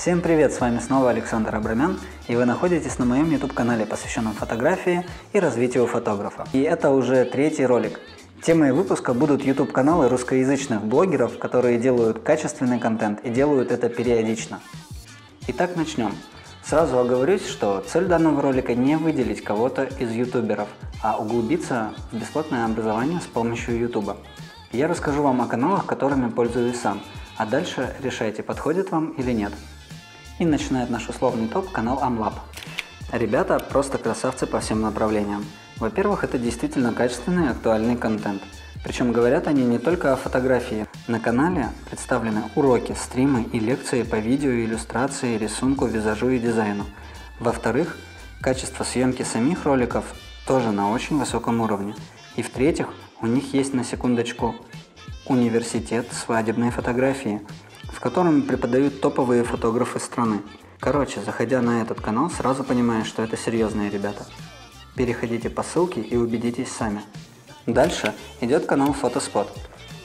Всем привет, с вами снова Александр Абрамян, и вы находитесь на моем YouTube-канале, посвященном фотографии и развитию фотографа. И это уже третий ролик. Темой выпуска будут YouTube-каналы русскоязычных блогеров, которые делают качественный контент и делают это периодично. Итак, начнем. Сразу оговорюсь, что цель данного ролика не выделить кого-то из ютуберов, а углубиться в бесплатное образование с помощью YouTube. Я расскажу вам о каналах, которыми пользуюсь сам, а дальше решайте, подходит вам или нет. И начинает наш условный топ канал AmLab. Ребята просто красавцы по всем направлениям. Во-первых, это действительно качественный и актуальный контент. Причем говорят они не только о фотографии. На канале представлены уроки, стримы и лекции по видео, иллюстрации, рисунку, визажу и дизайну. Во-вторых, качество съемки самих роликов тоже на очень высоком уровне. И в-третьих, у них есть, на секундочку, университет свадебной фотографии, в котором преподают топовые фотографы страны. Короче, заходя на этот канал, сразу понимаешь, что это серьезные ребята. Переходите по ссылке и убедитесь сами. Дальше идет канал Фотоспот.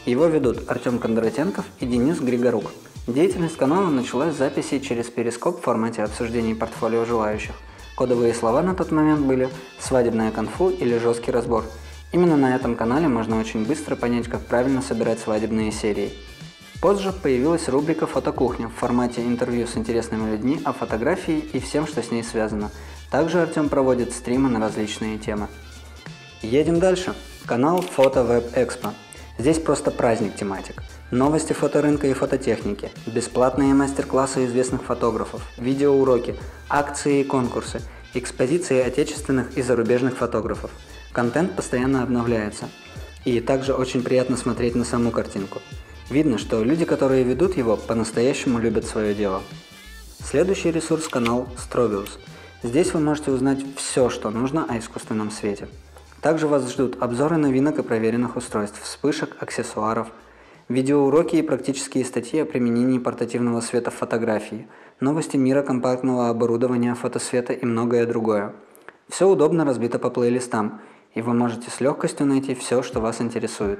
Его ведут Артем Кондратенков и Денис Григорук. Деятельность канала началась с записей через перископ в формате обсуждений портфолио желающих. Кодовые слова на тот момент были «свадебная конфу» или «жесткий разбор». Именно на этом канале можно очень быстро понять, как правильно собирать свадебные серии. Позже появилась рубрика «Фотокухня» в формате интервью с интересными людьми о фотографии и всем, что с ней связано. Также Артем проводит стримы на различные темы. Едем дальше. Канал ФотоВебЭкспо. Здесь просто праздник тематик. Новости фоторынка и фототехники, бесплатные мастер-классы известных фотографов, видеоуроки, акции и конкурсы, экспозиции отечественных и зарубежных фотографов. Контент постоянно обновляется. И также очень приятно смотреть на саму картинку. Видно, что люди, которые ведут его, по-настоящему любят свое дело. Следующий ресурс – канал Strobius. Здесь вы можете узнать все, что нужно о искусственном свете. Также вас ждут обзоры новинок и проверенных устройств, вспышек, аксессуаров, видеоуроки и практические статьи о применении портативного света в фотографии, новости мира компактного оборудования, фотосвета и многое другое. Все удобно разбито по плейлистам, и вы можете с легкостью найти все, что вас интересует.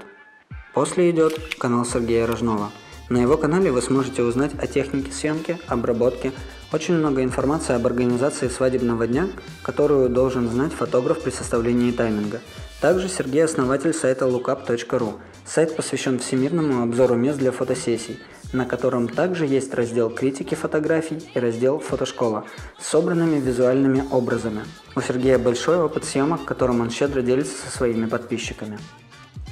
После идет канал Сергея Рожнова. На его канале вы сможете узнать о технике съемки, обработке, очень много информации об организации свадебного дня, которую должен знать фотограф при составлении тайминга. Также Сергей основатель сайта lookup.ru. Сайт посвящен всемирному обзору мест для фотосессий, на котором также есть раздел критики фотографий и раздел фотошкола с собранными визуальными образами. У Сергея большой опыт съемок, которым он щедро делится со своими подписчиками.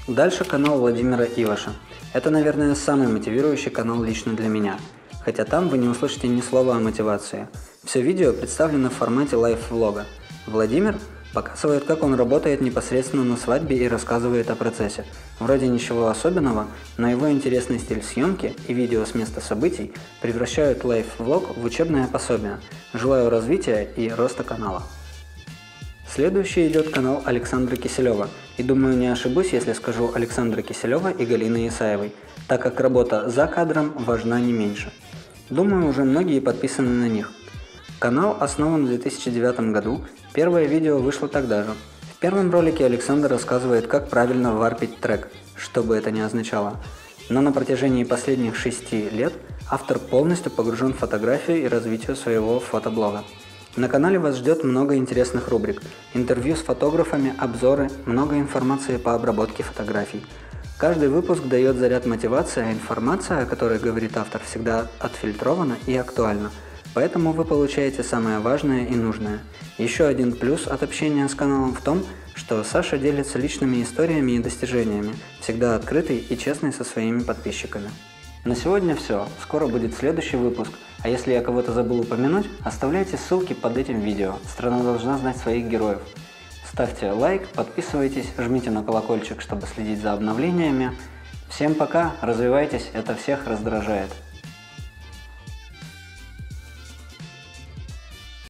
Дальше канал Владимира Иваша. Это, наверное, самый мотивирующий канал лично для меня. Хотя там вы не услышите ни слова о мотивации. Все видео представлено в формате лайф-влога. Владимир показывает, как он работает непосредственно на свадьбе и рассказывает о процессе. Вроде ничего особенного, но его интересный стиль съемки и видео с места событий превращают лайф-влог в учебное пособие. Желаю развития и роста канала. Следующий идет канал Александра Киселева, и думаю, не ошибусь, если скажу Александра Киселева и Галины Исаевой, так как работа за кадром важна не меньше. Думаю, уже многие подписаны на них. Канал основан в 2009 году, первое видео вышло тогда же. В первом ролике Александр рассказывает, как правильно варпить трек, что бы это ни означало. Но на протяжении последних 6 лет автор полностью погружен в фотографию и развитие своего фотоблога. На канале вас ждет много интересных рубрик, интервью с фотографами, обзоры, много информации по обработке фотографий. Каждый выпуск дает заряд мотивации, а информация, о которой говорит автор, всегда отфильтрована и актуальна, поэтому вы получаете самое важное и нужное. Еще один плюс от общения с каналом в том, что Саша делится личными историями и достижениями, всегда открытый и честный со своими подписчиками. На сегодня все, скоро будет следующий выпуск, а если я кого-то забыл упомянуть, оставляйте ссылки под этим видео, страна должна знать своих героев. Ставьте лайк, подписывайтесь, жмите на колокольчик, чтобы следить за обновлениями. Всем пока, развивайтесь, это всех раздражает.